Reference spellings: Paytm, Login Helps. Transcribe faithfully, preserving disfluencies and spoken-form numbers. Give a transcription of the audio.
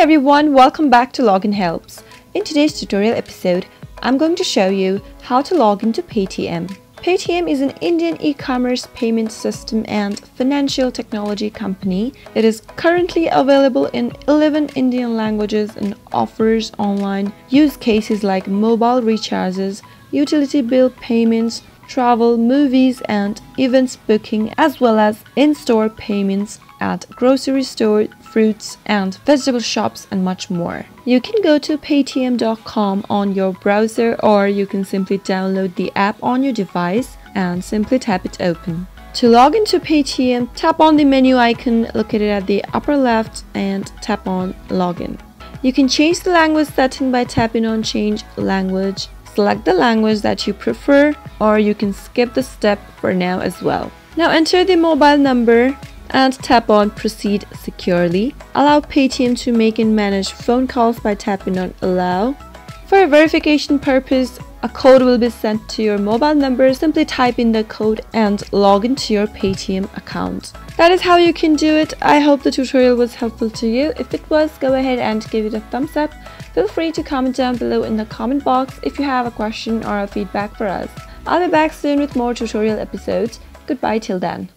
Hi everyone, welcome back to Login Helps. In today's tutorial episode, I'm going to show you how to log into Paytm. Paytm is an Indian e-commerce payment system and financial technology company. It is currently available in eleven Indian languages and offers online use cases like mobile recharges, utility bill payments, travel, movies and events booking, as well as in-store payments at grocery store, fruits and vegetable shops, and much more. You can go to paytm dot com on your browser, or you can simply download the app on your device and simply tap it open. To log into Paytm, tap on the menu icon located at the upper left and tap on Login. You can change the language setting by tapping on Change Language. Select the language that you prefer, or you can skip the step for now as well. Now enter the mobile number and tap on Proceed Securely. Allow Paytm to make and manage phone calls by tapping on Allow. For a verification purpose, a code will be sent to your mobile number. Simply type in the code and log into your Paytm account. That is how you can do it. I hope the tutorial was helpful to you. If it was, go ahead and give it a thumbs up. Feel free to comment down below in the comment box if you have a question or a feedback for us. I'll be back soon with more tutorial episodes. Goodbye till then.